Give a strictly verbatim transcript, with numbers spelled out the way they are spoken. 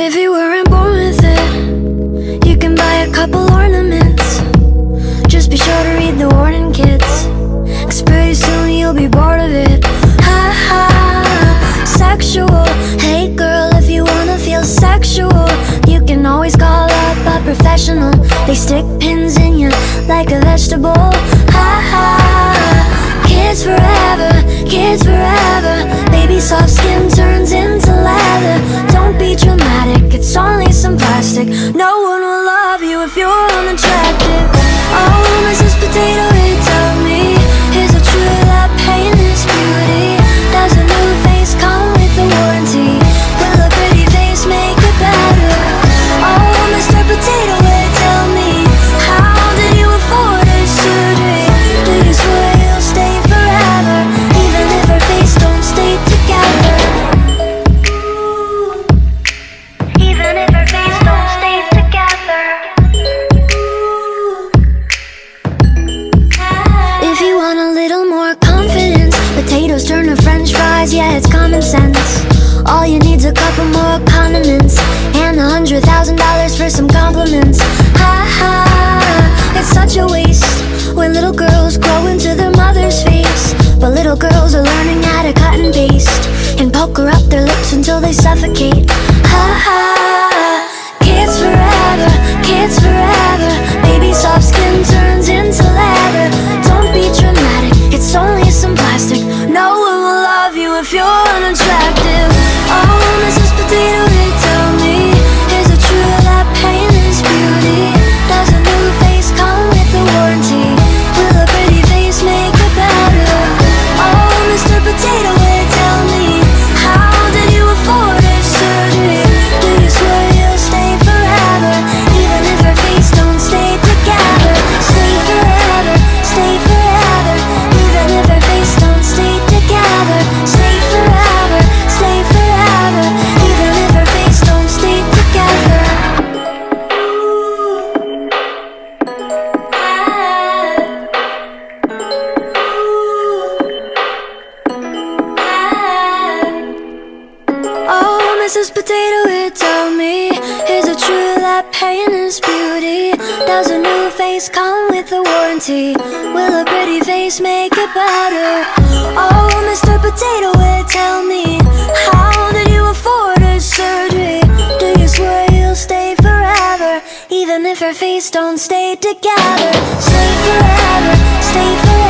Baby, we're born with it. You can buy a couple ornaments. Just be sure to read the warning, kids, 'cause pretty soon you'll be bored of it. Ha ha, sexual. Hey girl, if you wanna feel sexual, you can always call up a professional. They stick pins in you like a vegetable. Ha ha, kids forever, kids forever. Baby, soft skin turns into leather. Don't be dramatic, it's only some plastic. No one will love you if you're unattractive. Oh, Missus Potato Head, tell me, is it true that pain is beauty? Does a new face come with a warranty? Will a pretty face make it better? Oh, Mister Potato Head, tell me, how did you afford this surgery? Do you swear you'll stay forever, even if her face don't stay together? Even if her face don't stay together. If you want a little more confidence, potatoes turn to french fries, yeah, it's common sense. All you need's a couple more condiments and a hundred thousand dollars for some compliments. Ha ha, it's such a waste when little girls grow into their mother's face. But little girls are learning how to cut and paste and poker up their lips until they suffocate. Ha ha, kids forever, kids forever. Baby, soft skin turns into leather. Don't be dramatic, it's only some plastic. No one will love you if you're unattractive. Oh, Missus Potato Head, tell me, is it true that pain is beauty? Does a new face come with a warranty? Will a pretty face make it better? Oh, Mister Potato Head, tell me, how did you afford this surgery? Do you swear you'll stay forever, even if her face don't stay together? Stay forever, stay forever, even if her face don't stay together. Stay forever, stay forever, even if her face don't stay together. Oh, Missus Potato Head, tell me, is it true that pain is beauty? Does a new face come with a warranty? Will a pretty face make it better? Oh, Mister Potato Head, tell me, how did you afford a surgery? Do you swear you'll stay forever, even if her face don't stay together? Stay forever, stay forever.